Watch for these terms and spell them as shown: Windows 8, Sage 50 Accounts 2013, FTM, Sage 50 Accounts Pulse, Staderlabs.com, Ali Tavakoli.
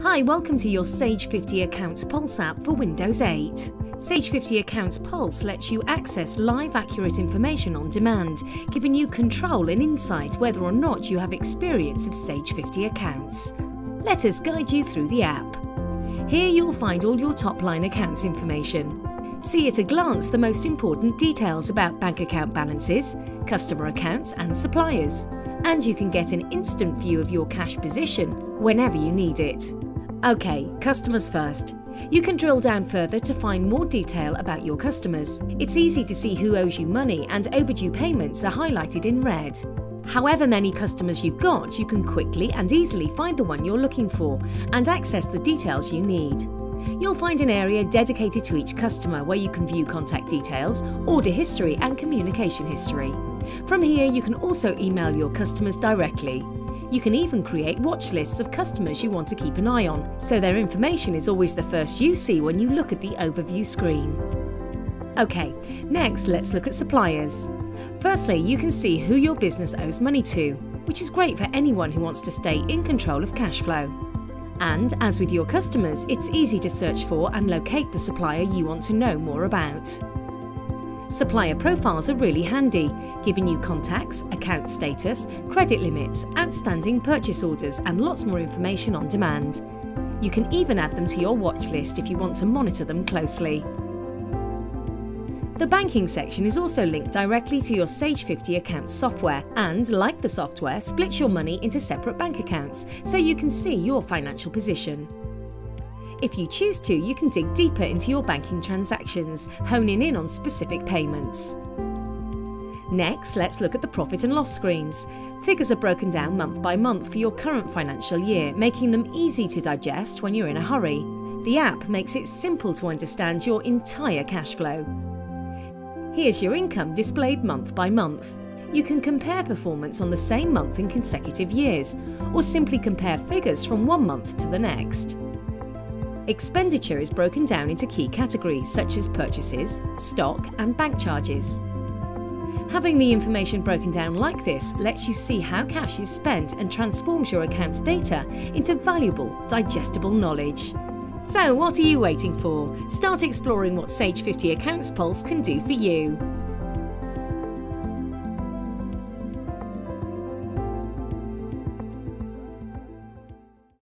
Hi, welcome to your Sage 50 Accounts Pulse app for Windows 8. Sage 50 Accounts Pulse lets you access live, accurate information on demand, giving you control and insight whether or not you have experience of Sage 50 accounts. Let us guide you through the app. Here you'll find all your top-line accounts information. See at a glance the most important details about bank account balances, customer accounts and suppliers. And you can get an instant view of your cash position whenever you need it. Okay, customers first. You can drill down further to find more detail about your customers. It's easy to see who owes you money, and overdue payments are highlighted in red. However many customers you've got, you can quickly and easily find the one you're looking for and access the details you need. You'll find an area dedicated to each customer where you can view contact details, order history and communication history. From here, you can also email your customers directly. You can even create watch lists of customers you want to keep an eye on, so their information is always the first you see when you look at the overview screen. Okay, next let's look at suppliers. Firstly, you can see who your business owes money to, which is great for anyone who wants to stay in control of cash flow. And, as with your customers, it's easy to search for and locate the supplier you want to know more about. Supplier profiles are really handy, giving you contacts, account status, credit limits, outstanding purchase orders and lots more information on demand. You can even add them to your watch list if you want to monitor them closely. The banking section is also linked directly to your Sage 50 account software and, like the software, splits your money into separate bank accounts so you can see your financial position. If you choose to, you can dig deeper into your banking transactions, honing in on specific payments. Next, let's look at the profit and loss screens. Figures are broken down month by month for your current financial year, making them easy to digest when you're in a hurry. The app makes it simple to understand your entire cash flow. Here's your income displayed month by month. You can compare performance on the same month in consecutive years, or simply compare figures from one month to the next. Expenditure is broken down into key categories such as purchases, stock and bank charges. Having the information broken down like this lets you see how cash is spent and transforms your account's data into valuable, digestible knowledge. So what are you waiting for? Start exploring what Sage 50 Accounts Pulse can do for you.